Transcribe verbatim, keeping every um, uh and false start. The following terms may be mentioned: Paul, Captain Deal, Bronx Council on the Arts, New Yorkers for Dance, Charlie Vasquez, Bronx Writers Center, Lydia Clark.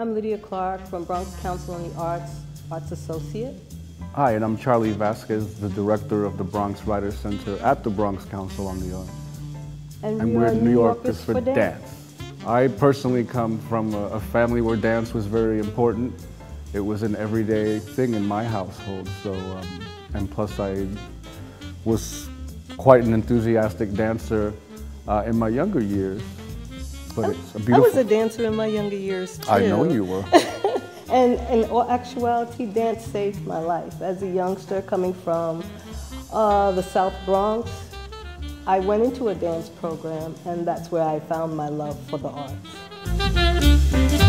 I'm Lydia Clark from Bronx Council on the Arts, Arts Associate. Hi, and I'm Charlie Vasquez, the director of the Bronx Writers Center at the Bronx Council on the Arts. And, and we we're New Yorkers, Yorkers for, for dance. dance. I personally come from a, a family where dance was very important. It was an everyday thing in my household, so, um, and plus I was quite an enthusiastic dancer uh, in my younger years. But it's a beautiful... I was a dancer in my younger years, too. I know you were. and in all actuality, dance saved my life. As a youngster coming from uh, the South Bronx, I went into a dance program, and that's where I found my love for the arts.